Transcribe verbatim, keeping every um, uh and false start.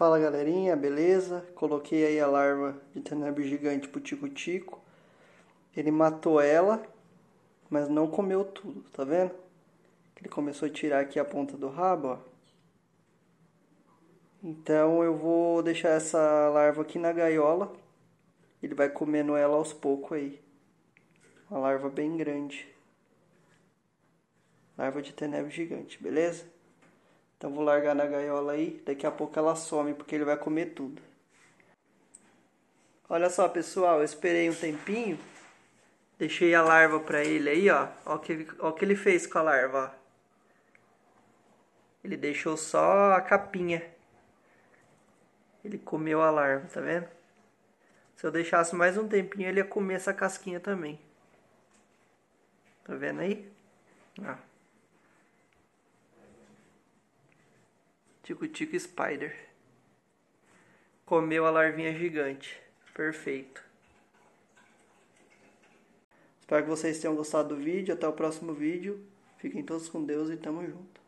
Fala galerinha, beleza? Coloquei aí a larva de tenébrio gigante pro Tico Tico. Ele matou ela, mas não comeu tudo, tá vendo? Ele começou a tirar aqui a ponta do rabo, ó. Então eu vou deixar essa larva aqui na gaiola. Ele vai comendo ela aos poucos aí. Uma larva bem grande. Larva de tenébrio gigante, beleza? Então vou largar na gaiola aí. Daqui a pouco ela some, porque ele vai comer tudo. Olha só, pessoal. Eu esperei um tempinho. Deixei a larva pra ele aí, ó. Ó o que, ó que ele fez com a larva, ó. Ele deixou só a capinha. Ele comeu a larva, tá vendo? Se eu deixasse mais um tempinho, ele ia comer essa casquinha também. Tá vendo aí? Ó. Tico Tico Spider. Comeu a larvinha gigante. Perfeito. Espero que vocês tenham gostado do vídeo. Até o próximo vídeo. Fiquem todos com Deus e tamo junto.